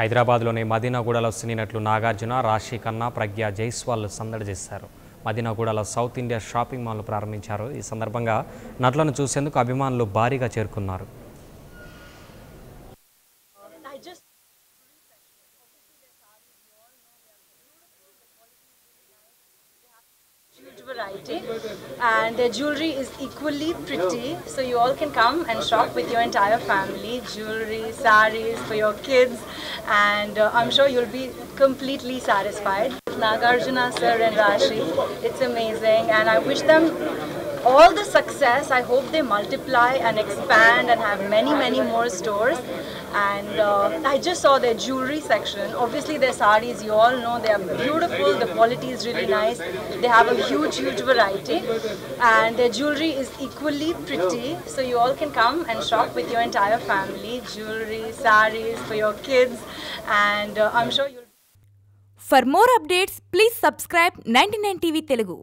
హైదరాబాద్లోని మదీనాగూడలో సినీనట్లు నాగార్జున, రాశి కన్నా, ప్రజ్ఞ జైస్వాల్ సందడి చేశారు. మదీనాగూడలో సౌత్ ఇండియా షాపింగ్ మాల్ను ప్రారంభించారు. ఈ సందర్భంగా నటులను చూసేందుకు అభిమానులు భారీగా చేరుకున్నారు. And their jewelry is equally pretty, so you all can come and shop with your entire family. Jewelry, sarees for your kids, and I'm sure you'll be completely satisfied. Nagarjuna sir and Rashi, it's amazing, and I wish them all the success. I hope they multiply and expand and have many more stores. And I just saw their jewelry section. Obviously their sarees, you all know, they are beautiful, the quality is really nice. They have a huge variety, and their jewelry is equally pretty, so you all can come and shop with your entire family. Jewelry, sarees for your kids, and I'm sure you'll. For more updates, please subscribe 99TV Telugu.